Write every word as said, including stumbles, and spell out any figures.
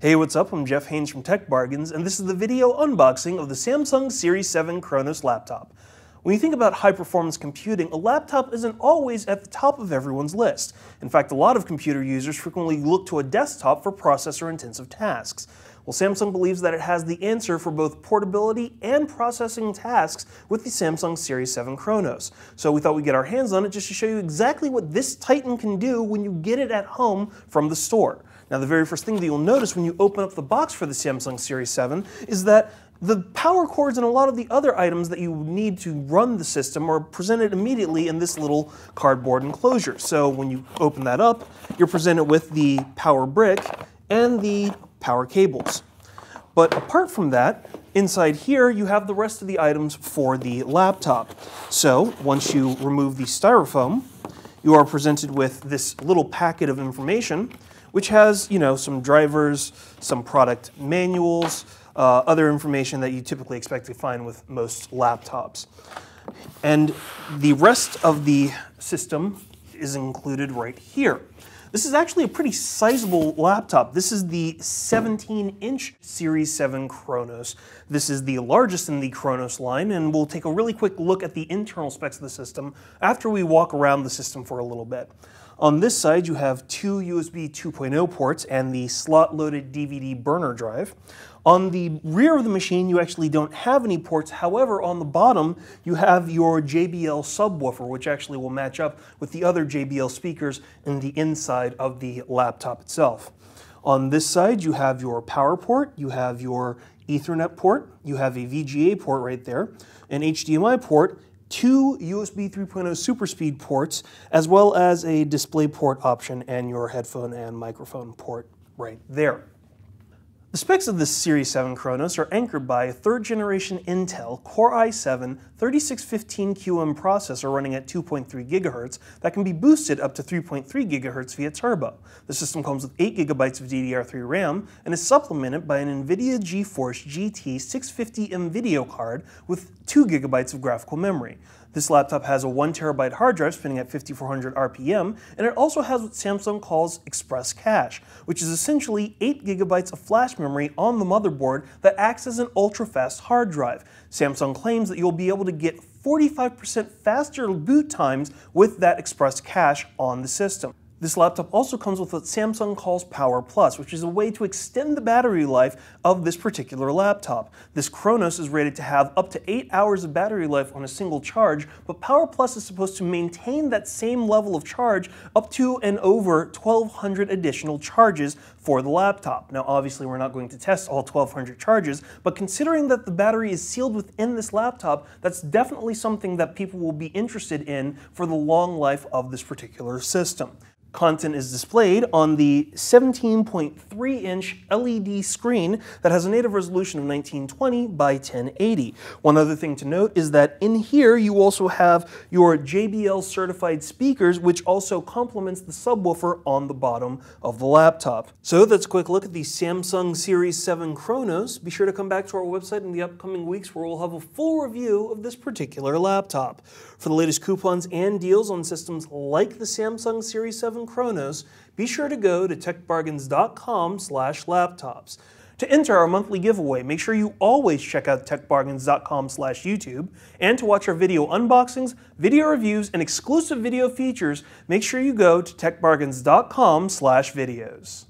Hey, what's up? I'm Jeff Haynes from Tech Bargains, and this is the video unboxing of the Samsung Series seven Chronos laptop. When you think about high-performance computing, a laptop isn't always at the top of everyone's list. In fact, a lot of computer users frequently look to a desktop for processor-intensive tasks. Well, Samsung believes that it has the answer for both portability and processing tasks with the Samsung Series seven Chronos. So we thought we'd get our hands on it just to show you exactly what this Titan can do when you get it at home from the store. Now, the very first thing that you'll notice when you open up the box for the Samsung Series seven is that the power cords and a lot of the other items that you need to run the system are presented immediately in this little cardboard enclosure. So when you open that up, you're presented with the power brick and the power cables. But apart from that, inside here you have the rest of the items for the laptop. So once you remove the styrofoam, you are presented with this little packet of information, which has, you know, some drivers, some product manuals, uh, other information that you typically expect to find with most laptops. And the rest of the system is included right here. This is actually a pretty sizable laptop. This is the seventeen inch Series seven Chronos. This is the largest in the Chronos line, and we'll take a really quick look at the internal specs of the system after we walk around the system for a little bit. On this side, you have two U S B two point oh ports and the slot-loaded D V D burner drive. On the rear of the machine, you actually don't have any ports. However, on the bottom, you have your J B L subwoofer, which actually will match up with the other J B L speakers in the inside of the laptop itself. On this side, you have your power port, you have your Ethernet port, you have a V G A port right there, an H D M I port, two U S B three point oh SuperSpeed ports, as well as a DisplayPort option and your headphone and microphone port right there. The specs of this Series seven Chronos are anchored by a third generation Intel Core i seven thirty-six fifteen Q M processor running at two point three gigahertz that can be boosted up to three point three gigahertz via turbo. The system comes with eight gigabytes of D D R three RAM and is supplemented by an NVIDIA GeForce G T six fifty M video card with two gigabytes of graphical memory. This laptop has a one terabyte hard drive spinning at fifty-four hundred R P M, and it also has what Samsung calls ExpressCache, which is essentially eight gigabytes of flash memory on the motherboard that acts as an ultra-fast hard drive. Samsung claims that you'll be able to get forty-five percent faster boot times with that ExpressCache on the system. This laptop also comes with what Samsung calls Power Plus, which is a way to extend the battery life of this particular laptop. This Chronos is rated to have up to eight hours of battery life on a single charge, but Power Plus is supposed to maintain that same level of charge up to and over twelve hundred additional charges for the laptop. Now, obviously we're not going to test all twelve hundred charges, but considering that the battery is sealed within this laptop, that's definitely something that people will be interested in for the long life of this particular system. Content is displayed on the seventeen point three inch L E D screen that has a native resolution of nineteen twenty by ten eighty. One other thing to note is that in here you also have your J B L certified speakers, which also complements the subwoofer on the bottom of the laptop. So that's a quick look at the Samsung Series seven Chronos. Be sure to come back to our website in the upcoming weeks where we'll have a full review of this particular laptop. For the latest coupons and deals on systems like the Samsung Series seven Chronos, be sure to go to tech bargains dot com slash laptops. To enter our monthly giveaway, make sure you always check out tech bargains dot com slash YouTube, and to watch our video unboxings, video reviews, and exclusive video features, make sure you go to tech bargains dot com slash videos.